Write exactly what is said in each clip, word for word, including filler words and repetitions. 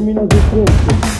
cammino di fronte.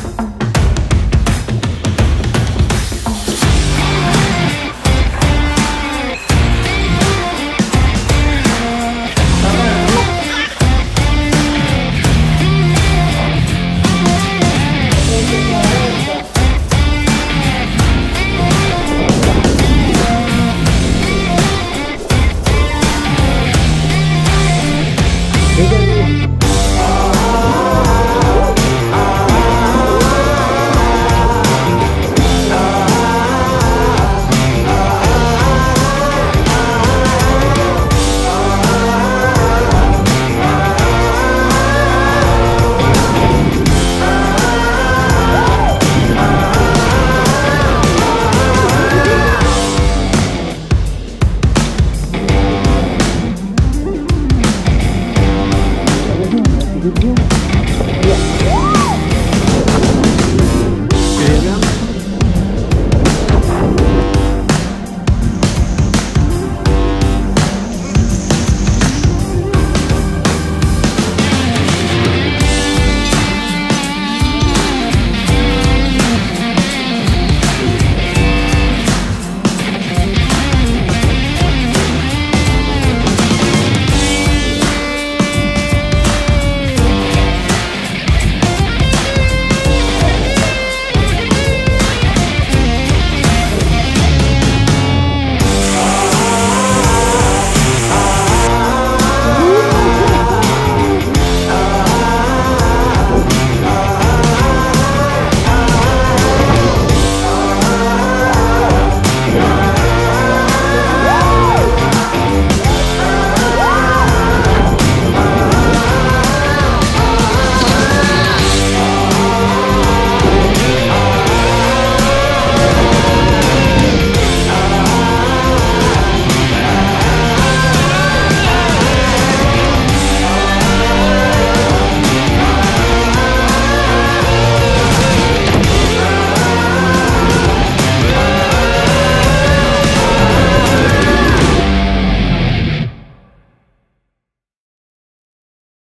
Thank you.